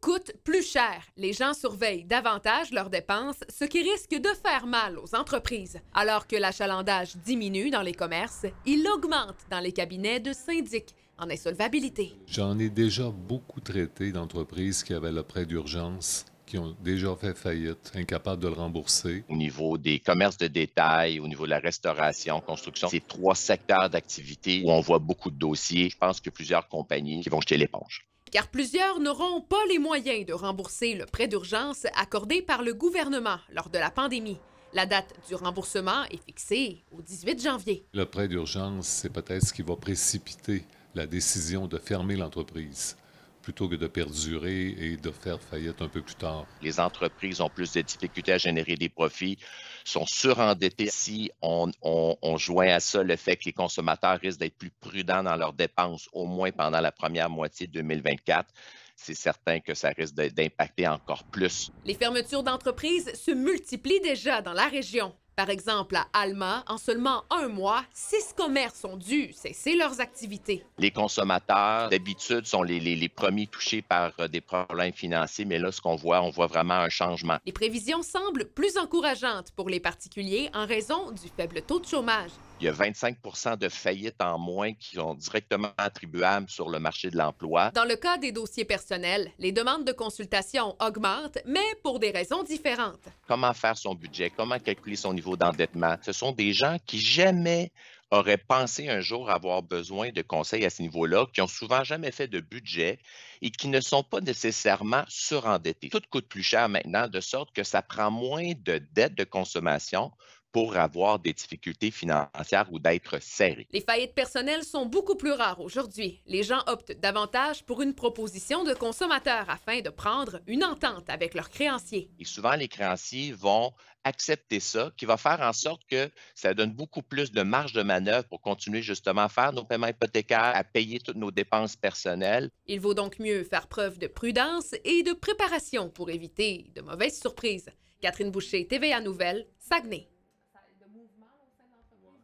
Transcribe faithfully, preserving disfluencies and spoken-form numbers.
coûte plus cher. Les gens surveillent davantage leurs dépenses, ce qui risque de faire mal aux entreprises. Alors que l'achalandage diminue dans les commerces, il augmente dans les cabinets de syndic en insolvabilité. J'en ai déjà beaucoup traité d'entreprises qui avaient le prêt d'urgence, qui ont déjà fait faillite, incapables de le rembourser. Au niveau des commerces de détail, au niveau de la restauration, construction, c'est trois secteurs d'activité où on voit beaucoup de dossiers. Je pense que plusieurs compagnies qui vont jeter l'éponge. Car plusieurs n'auront pas les moyens de rembourser le prêt d'urgence accordé par le gouvernement lors de la pandémie. La date du remboursement est fixée au dix-huit janvier. Le prêt d'urgence, c'est peut-être ce qui va précipiter la décision de fermer l'entreprise, plutôt que de perdurer et de faire faillite un peu plus tard. Les entreprises ont plus de difficultés à générer des profits, sont surendettées. Si on, on, on joint à ça le fait que les consommateurs risquent d'être plus prudents dans leurs dépenses, au moins pendant la première moitié deux mille vingt-quatre, c'est certain que ça risque d'impacter encore plus. Les fermetures d'entreprises se multiplient déjà dans la région. Par exemple, à Alma, en seulement un mois, six commerces ont dû cesser leurs activités. Les consommateurs, d'habitude, sont les, les, les premiers touchés par des problèmes financiers, mais là, ce qu'on voit, on voit vraiment un changement. Les prévisions semblent plus encourageantes pour les particuliers en raison du faible taux de chômage. Il y a vingt-cinq pour cent de faillites en moins qui sont directement attribuables sur le marché de l'emploi. Dans le cas des dossiers personnels, les demandes de consultation augmentent, mais pour des raisons différentes. Comment faire son budget? Comment calculer son niveau d'endettement? Ce sont des gens qui jamais auraient pensé un jour avoir besoin de conseils à ce niveau-là, qui n'ont souvent jamais fait de budget et qui ne sont pas nécessairement surendettés. Tout coûte plus cher maintenant, de sorte que ça prend moins de dettes de consommation pour avoir des difficultés financières ou d'être serré. Les faillites personnelles sont beaucoup plus rares aujourd'hui. Les gens optent davantage pour une proposition de consommateur afin de prendre une entente avec leurs créanciers. Et souvent, les créanciers vont accepter ça, qui va faire en sorte que ça donne beaucoup plus de marge de manœuvre pour continuer justement à faire nos paiements hypothécaires, à payer toutes nos dépenses personnelles. Il vaut donc mieux faire preuve de prudence et de préparation pour éviter de mauvaises surprises. Catherine Boucher, T V A Nouvelles, Saguenay.